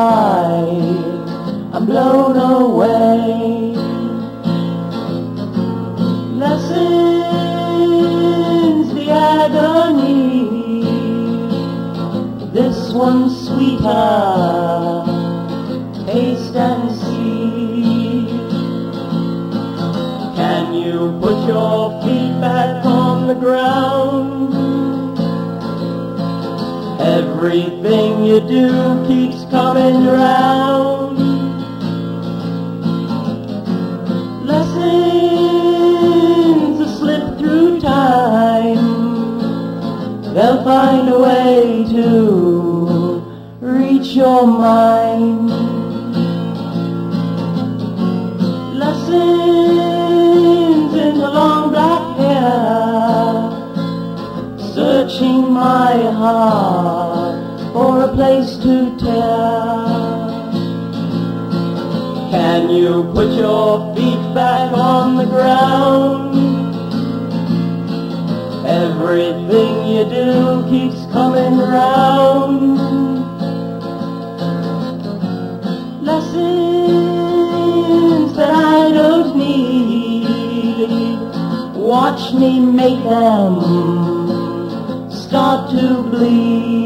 sky, I'm blown away. Lessens the agony, this one's sweeter, taste and see. Can you put your feet back on the ground? Everything you do keeps coming round. Lessons that slip through time, they'll find a way to reach your mind. Lessons in the long black hair, searching my heart for a place to tear. Can you put your feet back on the ground? Everything you do keeps coming round. Lessons that I don't need, watch me make them start to bleed.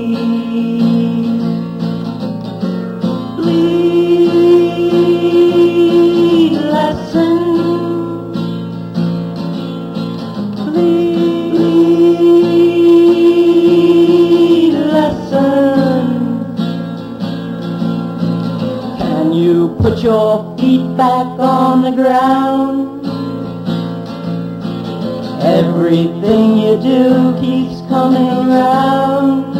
You put your feet back on the ground. Everything you do keeps coming around.